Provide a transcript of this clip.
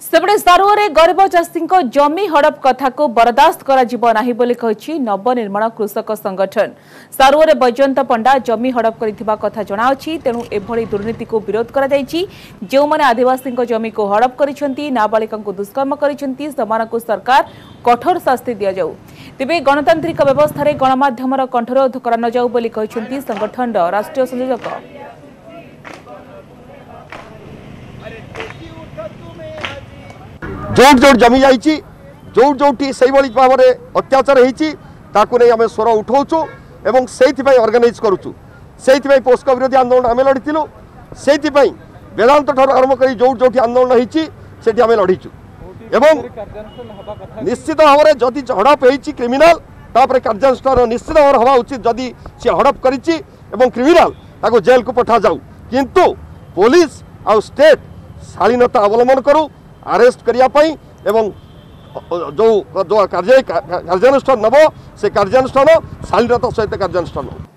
सेपटे सारुओं गरीब चाषी जमी हड़प कथा को बरदास्त कर नवनिर्माण कृषक संगठन सारुओं बैजयंत पंडा जमी हड़प कर जनावि तेणु एभली दुर्नीति को विरोध कर जो माने आदिवासी जमी को हड़प कर नाबालिका दुष्कर्म कर सरकार कठोर शास्ति दि जाऊ तेज गणतांत्रिक व्यवस्था गणमाध्यम कंठरोध कर न जाऊ संगठन राष्ट्रीय संयोजक जो जो जमी जा जो जोटी से भाव में अत्याचार होती आम स्वर उठाऊ एवं से अर्गानाइज करूँ से पोस्को विरोधी आंदोलन आम लड़ीलु से वेदांत ठार आरंभ कर जो जो आंदोलन होती आम लड़ीचु एवं निश्चित भाव में जदि हड़प हो क्रिमिनाल तापर कार्यानुष्ठान निश्चित भाव में हवा उचित जदि सी हड़प कर क्रिमिनाल जेल को पठा जाऊ किंतु पुलिस आउ स्टेट शालीनता अवलम्बन करूँ अरेस्ट करने एवं जो कार्यानुष्ठान नब से कार्यानुष्ठान शालीनता सहित कार्यानुष्ठान।